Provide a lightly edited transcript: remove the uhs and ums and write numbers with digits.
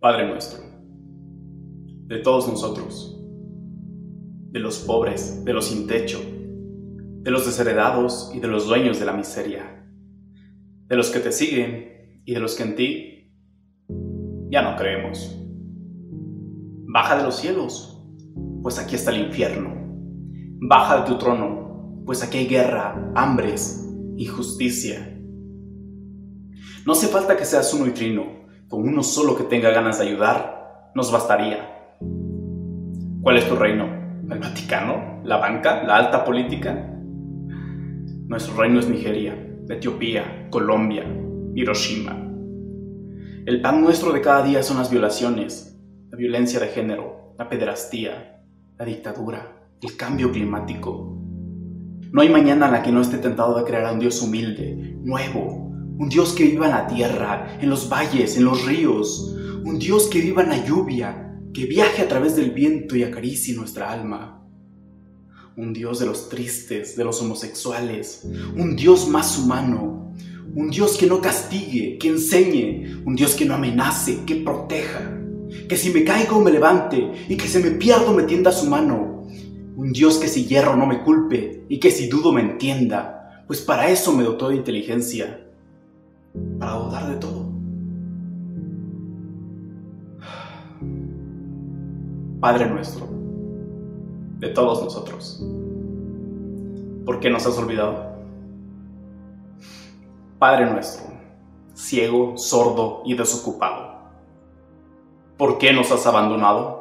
Padre nuestro, de todos nosotros, de los pobres, de los sin techo, de los desheredados y de los dueños de la miseria, de los que te siguen y de los que en ti ya no creemos. Baja de los cielos, pues aquí está el infierno. Baja de tu trono, pues aquí hay guerra, hambres, injusticia. No hace falta que seas uno y trino, con uno solo que tenga ganas de ayudar, nos bastaría. ¿Cuál es tu reino? ¿El Vaticano? ¿La banca? ¿La alta política? Nuestro reino es Nigeria, Etiopía, Colombia, Hiroshima. El pan nuestro de cada día son las violaciones, la violencia de género, la pederastía, la dictadura, el cambio climático. No hay mañana en la que no esté tentado de crear a un Dios humilde, nuevo, un Dios que viva en la tierra, en los valles, en los ríos, un Dios que viva en la lluvia, que viaje a través del viento y acaricie nuestra alma. Un Dios de los tristes, de los homosexuales, un Dios más humano, un Dios que no castigue, que enseñe, un Dios que no amenace, que proteja, que si me caigo me levante y que si me pierdo me tienda su mano. Un Dios que si hierro no me culpe y que si dudo me entienda, pues para eso me dotó de inteligencia, para dudar de todo. Padre nuestro, de todos nosotros, ¿por qué nos has olvidado? Padre nuestro, ciego, sordo y desocupado, ¿por qué nos has abandonado?